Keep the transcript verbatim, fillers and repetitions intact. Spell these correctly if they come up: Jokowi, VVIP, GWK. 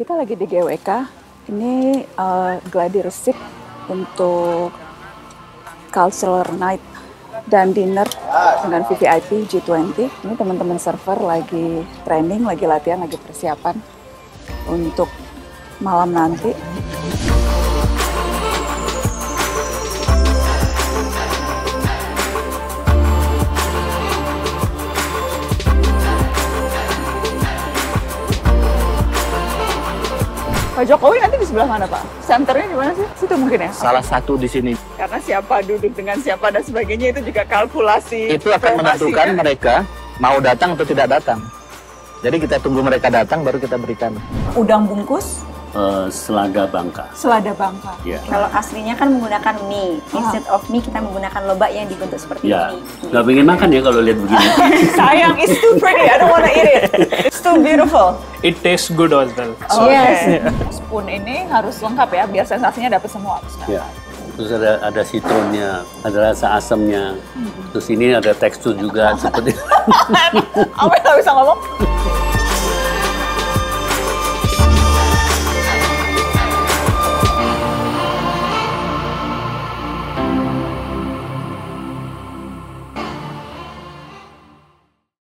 Kita lagi di G W K, ini uh, gladi resik untuk cultural night dan dinner dengan V V I P G dua puluh. Ini teman-teman server lagi training, lagi latihan, lagi persiapan untuk malam nanti. Pak Jokowi nanti di sebelah mana, Pak? Senternya di mana sih? Situ mungkin ya? Salah satu di sini. Karena siapa duduk dengan siapa dan sebagainya itu juga kalkulasi. Itu akan menentukan kan? Mereka mau datang atau tidak datang. Jadi kita tunggu mereka datang baru kita berikan. Udang bungkus? Uh, selada bangka. Selada bangka. Yeah. Kalau aslinya kan menggunakan mie. Instead of mie kita menggunakan lobak yang dibentuk seperti yeah. ini. Gak pengen makan ya kalau lihat begini. Sayang, it's too pretty. I don't wanna eat it. It's too beautiful. It tastes good as well. Oh, yes. Spoon ini harus lengkap ya, biar sensasinya dapat semua. Ya. Terus ada ada sitronnya, ada rasa asamnya. Terus ini ada tekstur juga seperti. Apa yang bisa ngomong?